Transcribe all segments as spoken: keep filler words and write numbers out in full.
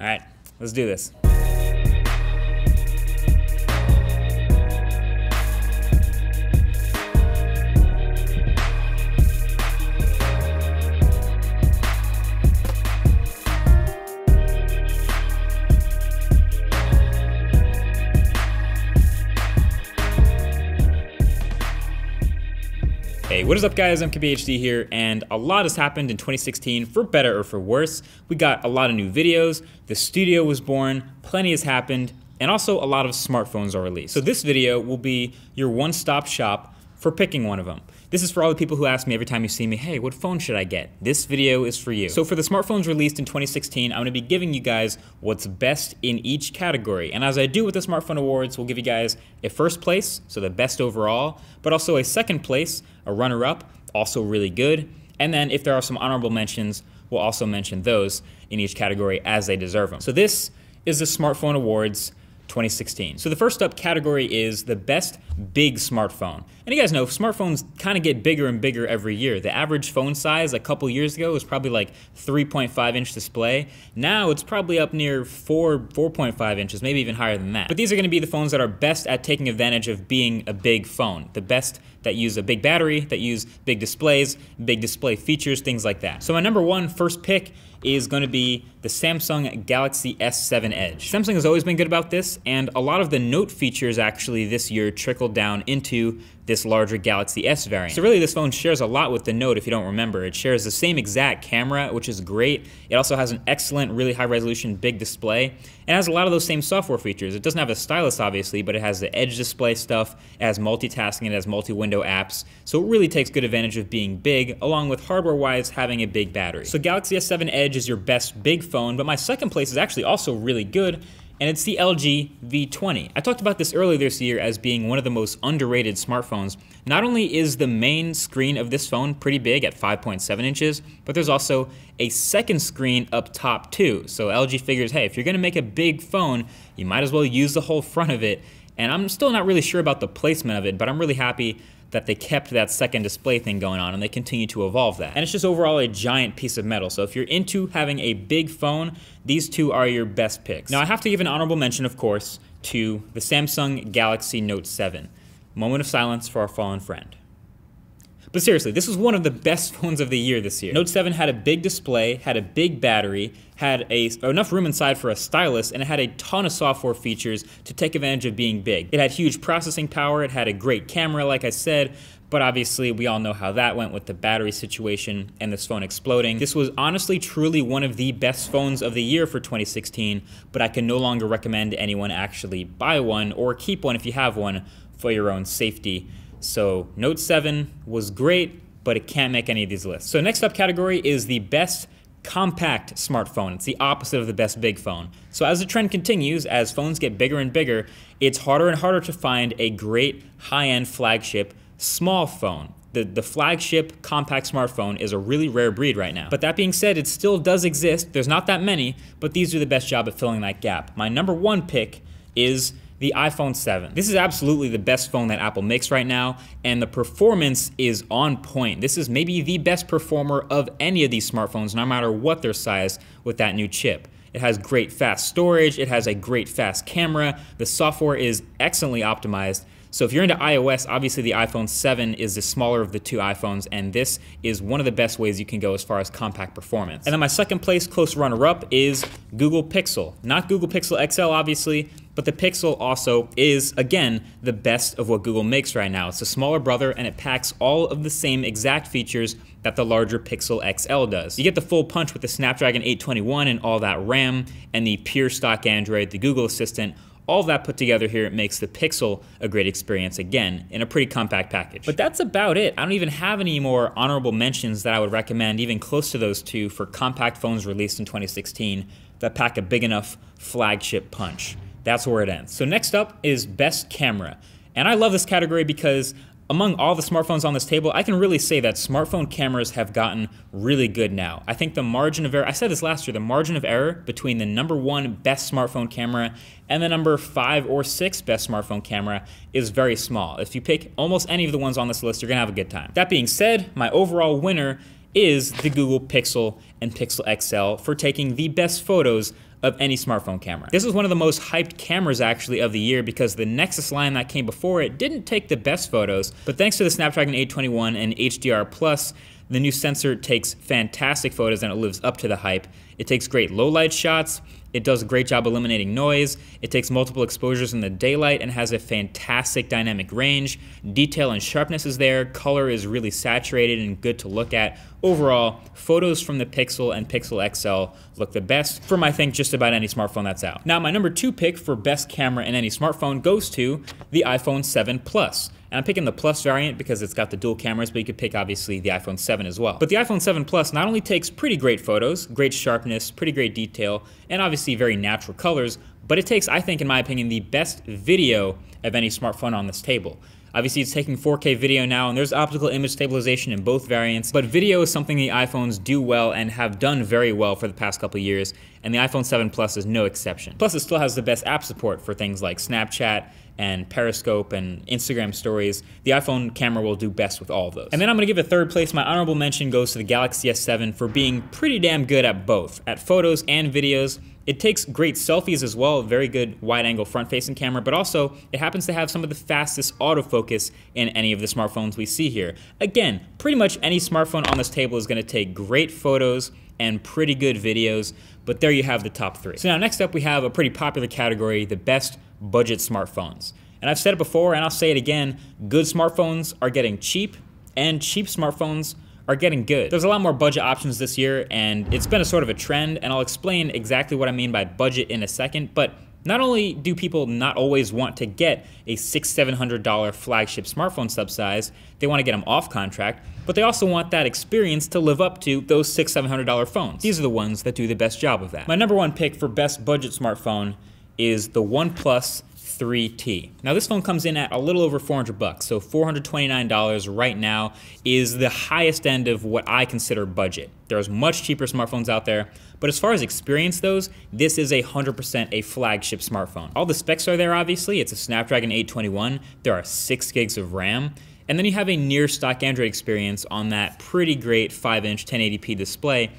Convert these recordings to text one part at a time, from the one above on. All right, let's do this. Hey, what is up guys, M K B H D here, and a lot has happened in twenty sixteen, for better or for worse. We got a lot of new videos, the studio was born, plenty has happened, and also a lot of smartphones are released. So this video will be your one-stop shop for picking one of them. This is for all the people who ask me every time you see me, hey, what phone should I get? This video is for you. So for the smartphones released in twenty sixteen, I'm gonna be giving you guys what's best in each category. And as I do with the smartphone awards, we'll give you guys a first place, so the best overall, but also a second place, a runner up, also really good. And then if there are some honorable mentions, we'll also mention those in each category as they deserve them. So this is the smartphone awards twenty sixteen. So the first up category is the best big smartphone. And you guys know smartphones kind of get bigger and bigger every year. The average phone size a couple years ago was probably like three point five inch display. Now it's probably up near four, four point five inches, maybe even higher than that. But these are gonna be the phones that are best at taking advantage of being a big phone, the best that use a big battery, that use big displays, big display features, things like that. So my number one first pick is gonna be the Samsung Galaxy S seven Edge. Samsung has always been good about this, and a lot of the Note features actually this year trickled down into this larger Galaxy S variant. So really this phone shares a lot with the Note if you don't remember. It shares the same exact camera, which is great. It also has an excellent, really high resolution, big display. It has a lot of those same software features. It doesn't have a stylus obviously, but it has the edge display stuff, it has multitasking, it has multi-window apps. So it really takes good advantage of being big, along with hardware-wise having a big battery. So Galaxy S seven Edge is your best big phone, but my second place is actually also really good, and it's the L G V twenty. I talked about this earlier this year as being one of the most underrated smartphones. Not only is the main screen of this phone pretty big at five point seven inches, but there's also a second screen up top too. So L G figures, hey, if you're gonna make a big phone, you might as well use the whole front of it. And I'm still not really sure about the placement of it, but I'm really happy that they kept that second display thing going on and they continue to evolve that. And it's just overall a giant piece of metal. So if you're into having a big phone, these two are your best picks. Now I have to give an honorable mention, of course, to the Samsung Galaxy Note seven. Moment of silence for our fallen friend. But seriously, this was one of the best phones of the year this year. Note seven had a big display, had a big battery, had a, enough room inside for a stylus, and it had a ton of software features to take advantage of being big. It had huge processing power, it had a great camera, like I said, but obviously we all know how that went with the battery situation and this phone exploding. This was honestly truly one of the best phones of the year for twenty sixteen, but I can no longer recommend anyone actually buy one or keep one if you have one for your own safety. So Note seven was great, but it can't make any of these lists. So next up category is the best compact smartphone. It's the opposite of the best big phone. So as the trend continues, as phones get bigger and bigger, it's harder and harder to find a great high-end flagship small phone. The, the flagship compact smartphone is a really rare breed right now. But that being said, it still does exist. There's not that many, but these do the best job at filling that gap. My number one pick is the iPhone seven. This is absolutely the best phone that Apple makes right now, and the performance is on point. This is maybe the best performer of any of these smartphones, no matter what their size, with that new chip. It has great fast storage, it has a great fast camera, the software is excellently optimized. So if you're into iOS, obviously the iPhone seven is the smaller of the two iPhones, and this is one of the best ways you can go as far as compact performance. And then my second place close runner-up is Google Pixel. Not Google Pixel X L, obviously, but the Pixel also is, again, the best of what Google makes right now. It's a smaller brother, and it packs all of the same exact features that the larger Pixel X L does. You get the full punch with the Snapdragon eight twenty-one and all that RAM, and the pure stock Android, the Google Assistant. All that put together here, it makes the Pixel a great experience, again, in a pretty compact package. But that's about it. I don't even have any more honorable mentions that I would recommend, even close to those two, for compact phones released in twenty sixteen that pack a big enough flagship punch. That's where it ends. So next up is best camera. And I love this category because among all the smartphones on this table, I can really say that smartphone cameras have gotten really good now. I think the margin of error, I said this last year, the margin of error between the number one best smartphone camera and the number five or six best smartphone camera is very small. If you pick almost any of the ones on this list, you're gonna have a good time. That being said, my overall winner is the Google Pixel and Pixel X L for taking the best photos of any smartphone camera. This is one of the most hyped cameras actually of the year because the Nexus line that came before it didn't take the best photos, but thanks to the Snapdragon eight twenty-one and H D R plus, the new sensor takes fantastic photos and it lives up to the hype. It takes great low light shots, it does a great job eliminating noise, it takes multiple exposures in the daylight and has a fantastic dynamic range. Detail and sharpness is there, color is really saturated and good to look at. Overall, photos from the Pixel and Pixel X L look the best from, I think, just about any smartphone that's out. Now, my number two pick for best camera in any smartphone goes to the iPhone seven Plus. And I'm picking the Plus variant because it's got the dual cameras, but you could pick obviously the iPhone seven as well. But the iPhone seven Plus not only takes pretty great photos, great sharpness, pretty great detail, and obviously very natural colors, but it takes, I think, in my opinion, the best video of any smartphone on this table. Obviously, it's taking four K video now, and there's optical image stabilization in both variants, but video is something the iPhones do well and have done very well for the past couple years, and the iPhone seven Plus is no exception. Plus, it still has the best app support for things like Snapchat and Periscope and Instagram stories. The iPhone camera will do best with all of those. And then I'm gonna give a third place. My honorable mention goes to the Galaxy S seven for being pretty damn good at both, at photos and videos. It takes great selfies as well, very good wide angle front facing camera, but also it happens to have some of the fastest autofocus in any of the smartphones we see here. Again, pretty much any smartphone on this table is gonna take great photos and pretty good videos, but there you have the top three. So now next up we have a pretty popular category, the best budget smartphones. And I've said it before and I'll say it again, good smartphones are getting cheap and cheap smartphones are getting good. There's a lot more budget options this year and it's been a sort of a trend, and I'll explain exactly what I mean by budget in a second, but not only do people not always want to get a six hundred, seven hundred dollar flagship smartphone subsidized, they want to get them off contract, but they also want that experience to live up to those six hundred, seven hundred dollar phones. These are the ones that do the best job of that. My number one pick for best budget smartphone is the OnePlus three T. Now this phone comes in at a little over four hundred bucks, so four hundred twenty-nine dollars right now is the highest end of what I consider budget. There's much cheaper smartphones out there, but as far as experience goes, this is one hundred percent a flagship smartphone. All the specs are there obviously, it's a Snapdragon eight twenty-one, there are six gigs of RAM, and then you have a near stock Android experience on that pretty great five inch ten eighty p display,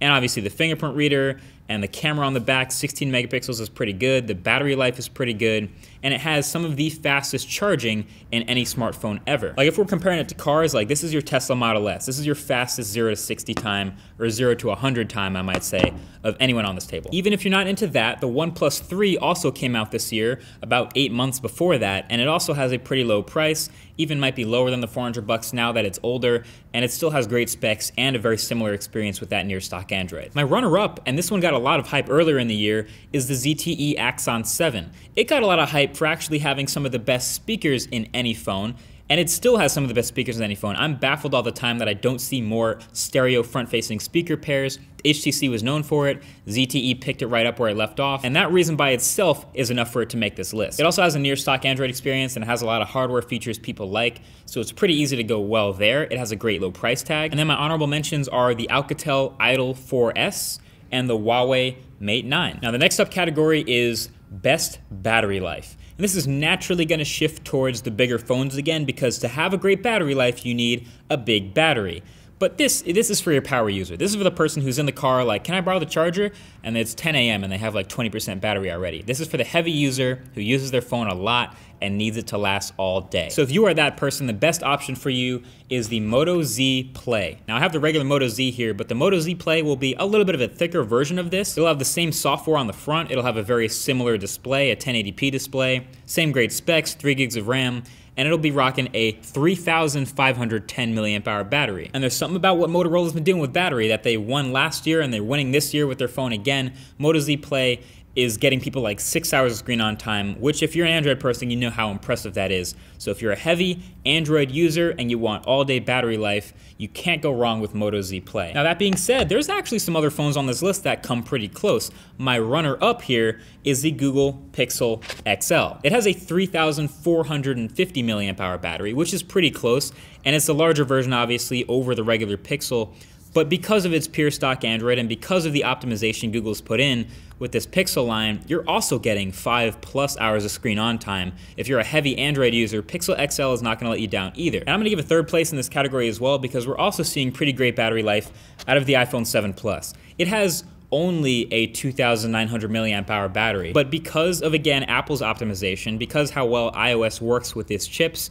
and obviously the fingerprint reader, and the camera on the back, sixteen megapixels, is pretty good. The battery life is pretty good. And it has some of the fastest charging in any smartphone ever. Like if we're comparing it to cars, like this is your Tesla Model S. This is your fastest zero to sixty time, or zero to one hundred time, I might say, of anyone on this table. Even if you're not into that, the OnePlus three also came out this year, about eight months before that. And it also has a pretty low price, even might be lower than the four hundred bucks now that it's older. And it still has great specs and a very similar experience with that near stock Android. My runner up, and this one got a A lot of hype earlier in the year, is the Z T E Axon seven. It got a lot of hype for actually having some of the best speakers in any phone, and it still has some of the best speakers in any phone. I'm baffled all the time that I don't see more stereo front-facing speaker pairs. H T C was known for it, Z T E picked it right up where it left off, and that reason by itself is enough for it to make this list. It also has a near stock Android experience and has a lot of hardware features people like, so it's pretty easy to go well there. It has a great low price tag. And then my honorable mentions are the Alcatel Idol four S, and the Huawei Mate nine. Now the next up category is best battery life. And this is naturally gonna shift towards the bigger phones again, because to have a great battery life, you need a big battery. But this, this is for your power user. This is for the person who's in the car, like, can I borrow the charger? And it's ten A M and they have like twenty percent battery already. This is for the heavy user who uses their phone a lot and needs it to last all day. So if you are that person, the best option for you is the Moto Z Play. Now I have the regular Moto Z here, but the Moto Z Play will be a little bit of a thicker version of this. It'll have the same software on the front. It'll have a very similar display, a ten eighty p display, same great specs, three gigs of RAM, and it'll be rocking a three thousand five hundred ten milliamp hour battery. And there's something about what Motorola's been doing with battery that they won last year and they're winning this year with their phone again. Moto Z Play is getting people like six hours of screen on time, which if you're an Android person, you know how impressive that is. So if you're a heavy Android user and you want all day battery life, you can't go wrong with Moto Z Play. Now that being said, there's actually some other phones on this list that come pretty close. My runner up here is the Google Pixel X L. It has a three thousand four hundred fifty milliamp hour battery, which is pretty close. And it's a larger version, obviously, over the regular Pixel. But because of its pure stock Android and because of the optimization Google's put in with this Pixel line, you're also getting five plus hours of screen on time. If you're a heavy Android user, Pixel X L is not gonna let you down either. And I'm gonna give a third place in this category as well because we're also seeing pretty great battery life out of the iPhone seven Plus. It has only a two thousand nine hundred milliamp hour battery, but because of, again, Apple's optimization, because how well iOS works with its chips,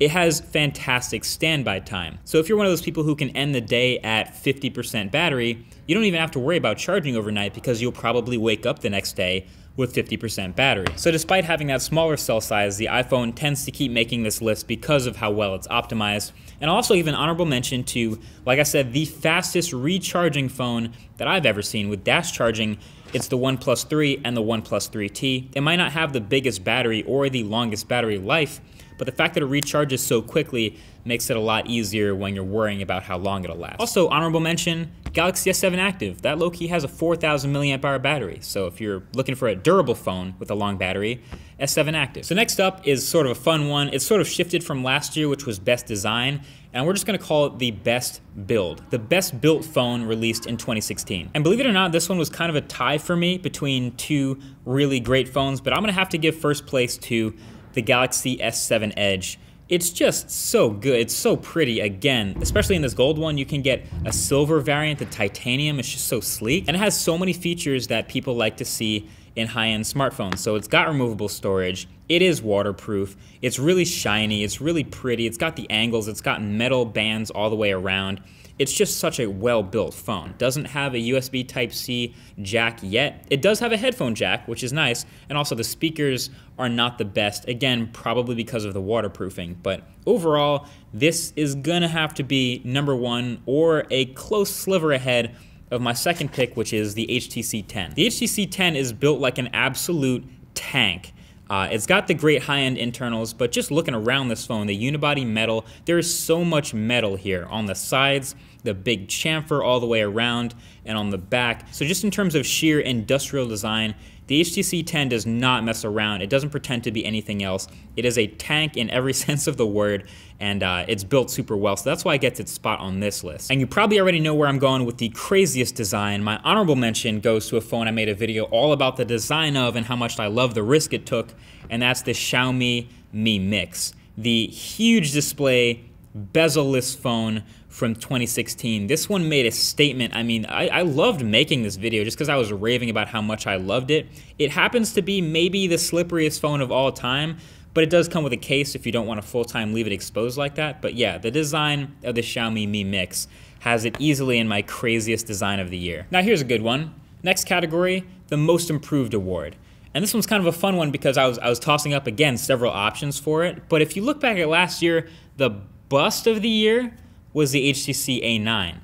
it has fantastic standby time. So if you're one of those people who can end the day at fifty percent battery, you don't even have to worry about charging overnight because you'll probably wake up the next day with fifty percent battery. So despite having that smaller cell size, the iPhone tends to keep making this list because of how well it's optimized. And also even honorable mention to, like I said, the fastest recharging phone that I've ever seen with dash charging. It's the OnePlus three and the OnePlus three T. It might not have the biggest battery or the longest battery life, but the fact that it recharges so quickly makes it a lot easier when you're worrying about how long it'll last. Also, honorable mention, Galaxy S seven Active. That low-key has a four thousand milliamp hour battery. So if you're looking for a durable phone with a long battery, S seven Active. So next up is sort of a fun one. It's sort of shifted from last year, which was best design, and we're just gonna call it the best build, the best built phone released in twenty sixteen. And believe it or not, this one was kind of a tie for me between two really great phones, but I'm gonna have to give first place to the Galaxy S seven Edge. It's just so good, it's so pretty, again, especially in this gold one. You can get a silver variant, the titanium is just so sleek, and it has so many features that people like to see in high-end smartphones. So it's got removable storage, it is waterproof, it's really shiny, it's really pretty, it's got the angles, it's got metal bands all the way around. It's just such a well-built phone. Doesn't have a U S B Type C jack yet. It does have a headphone jack, which is nice, and also the speakers are not the best, again, probably because of the waterproofing, but overall, this is gonna have to be number one or a close sliver ahead of my second pick, which is the H T C ten. The H T C ten is built like an absolute tank. Uh, it's got the great high-end internals, but just looking around this phone, the unibody metal, there is so much metal here on the sides, the big chamfer all the way around, and on the back. So just in terms of sheer industrial design, the H T C ten does not mess around. It doesn't pretend to be anything else. It is a tank in every sense of the word, and uh, it's built super well, so that's why it gets its spot on this list. And you probably already know where I'm going with the craziest design. My honorable mention goes to a phone I made a video all about the design of and how much I love the risk it took, and that's the Xiaomi Mi Mix. The huge display, bezel-less phone from twenty sixteen. This one made a statement. I mean, I, I loved making this video just because I was raving about how much I loved it. It happens to be maybe the slipperiest phone of all time, but it does come with a case if you don't want to full-time leave it exposed like that. But yeah, the design of the Xiaomi Mi Mix has it easily in my craziest design of the year. Now here's a good one. Next category, the most improved award. And this one's kind of a fun one because I was, I was tossing up, again, several options for it. But if you look back at last year, the bust of the year was the H T C A nine.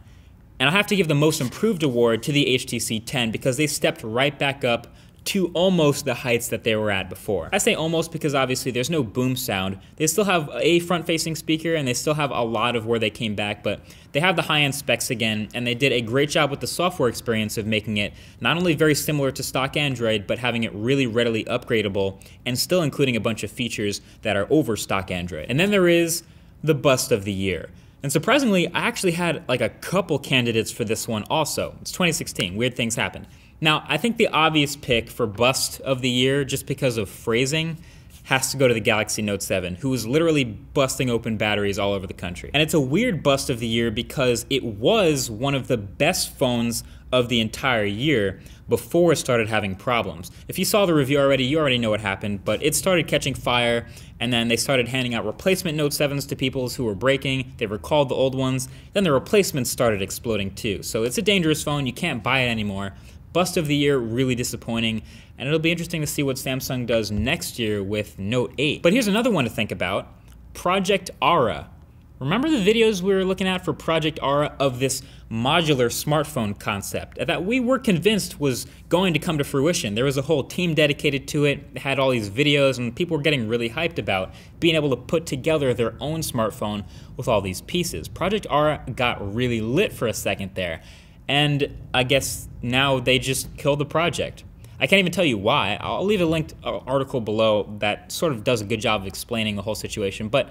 And I have to give the most improved award to the H T C ten because they stepped right back up to almost the heights that they were at before. I say almost because obviously there's no boom sound. They still have a front-facing speaker and they still have a lot of where they came back, but they have the high-end specs again, and they did a great job with the software experience of making it not only very similar to stock Android, but having it really readily upgradable and still including a bunch of features that are over stock Android. And then there is the bust of the year. And surprisingly, I actually had like a couple candidates for this one also. It's twenty sixteen, weird things happened. Now, I think the obvious pick for bust of the year, just because of phrasing, has to go to the Galaxy Note seven, who is literally busting open batteries all over the country. And it's a weird bust of the year because it was one of the best phones of the entire year before it started having problems. If you saw the review already, you already know what happened, but it started catching fire, and then they started handing out replacement Note sevens to people who were breaking. They recalled the old ones, then the replacements started exploding too. So it's a dangerous phone, you can't buy it anymore. Bust of the year, really disappointing, and it'll be interesting to see what Samsung does next year with Note eight. But here's another one to think about, Project Ara. Remember the videos we were looking at for Project Ara of this modular smartphone concept that we were convinced was going to come to fruition? There was a whole team dedicated to it, had all these videos, and people were getting really hyped about being able to put together their own smartphone with all these pieces. Project Ara got really lit for a second there, and I guess now they just killed the project. I can't even tell you why. I'll leave a linked article below that sort of does a good job of explaining the whole situation, but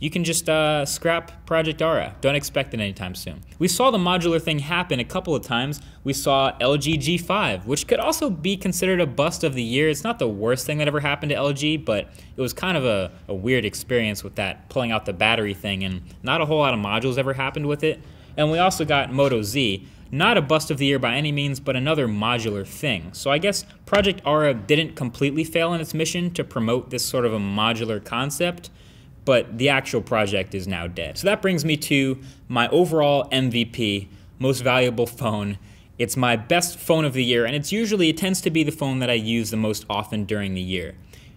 you can just uh, scrap Project Ara. Don't expect it anytime soon. We saw the modular thing happen a couple of times. We saw L G G five, which could also be considered a bust of the year. It's not the worst thing that ever happened to L G, but it was kind of a, a weird experience with that pulling out the battery thing, and not a whole lot of modules ever happened with it. And we also got Moto Z. Not a bust of the year by any means, but another modular thing. So I guess Project Ara didn't completely fail in its mission to promote this sort of a modular concept, but the actual project is now dead. So that brings me to my overall M V P, most valuable phone. It's my best phone of the year, and it's usually, it tends to be the phone that I use the most often during the year.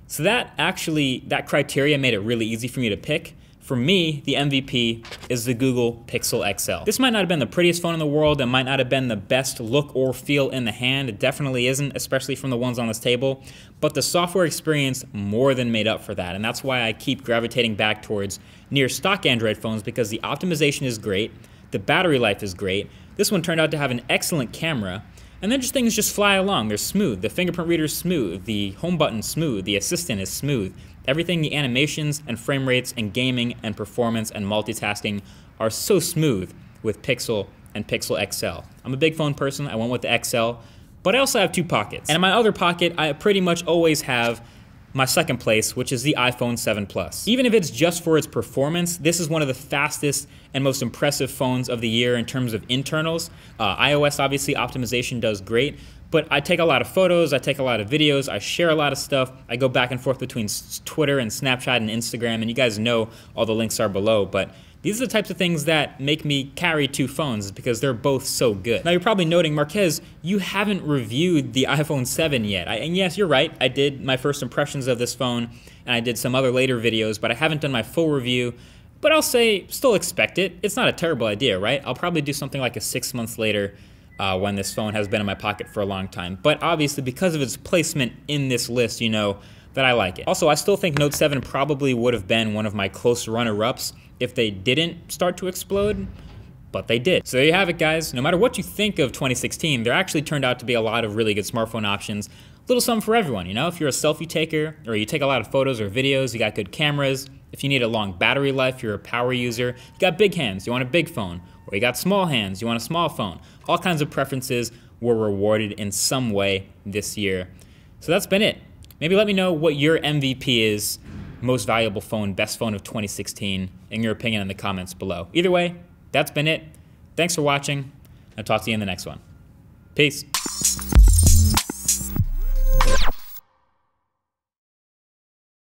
So that actually, that criteria made it really easy for me to pick. For me, the M V P is the Google Pixel X L. This might not have been the prettiest phone in the world, it might not have been the best look or feel in the hand, it definitely isn't, especially from the ones on this table, but the software experience more than made up for that, and that's why I keep gravitating back towards near stock Android phones, because the optimization is great, the battery life is great, this one turned out to have an excellent camera, and then just things just fly along. They're smooth, the fingerprint reader's smooth, the home button's smooth, the assistant is smooth. Everything, the animations and frame rates and gaming and performance and multitasking are so smooth with Pixel and Pixel X L. I'm a big phone person, I went with the X L, but I also have two pockets. And in my other pocket, I pretty much always have my second place, which is the iPhone seven Plus. Even if it's just for its performance, this is one of the fastest and most impressive phones of the year in terms of internals. Uh, iOS, obviously, optimization does great, but I take a lot of photos, I take a lot of videos, I share a lot of stuff, I go back and forth between Twitter and Snapchat and Instagram, and you guys know all the links are below, but these are the types of things that make me carry two phones because they're both so good. Now you're probably noting, Marquez, you haven't reviewed the iPhone seven yet. I, and yes, you're right, I did my first impressions of this phone and I did some other later videos, but I haven't done my full review, but I'll say still expect it. It's not a terrible idea, right? I'll probably do something like a six months later uh, when this phone has been in my pocket for a long time. But obviously because of its placement in this list, you know that I like it. Also, I still think Note seven probably would have been one of my close runner-ups if they didn't start to explode, but they did. So there you have it, guys. No matter what you think of twenty sixteen, there actually turned out to be a lot of really good smartphone options. Little something for everyone, you know? If you're a selfie taker, or you take a lot of photos or videos, you got good cameras. If you need a long battery life, you're a power user. You got big hands, you want a big phone. Or you got small hands, you want a small phone. All kinds of preferences were rewarded in some way this year. So that's been it. Maybe let me know what your M V P is, most valuable phone, best phone of twenty sixteen, in your opinion in the comments below. Either way, that's been it. Thanks for watching. I'll talk to you in the next one. Peace.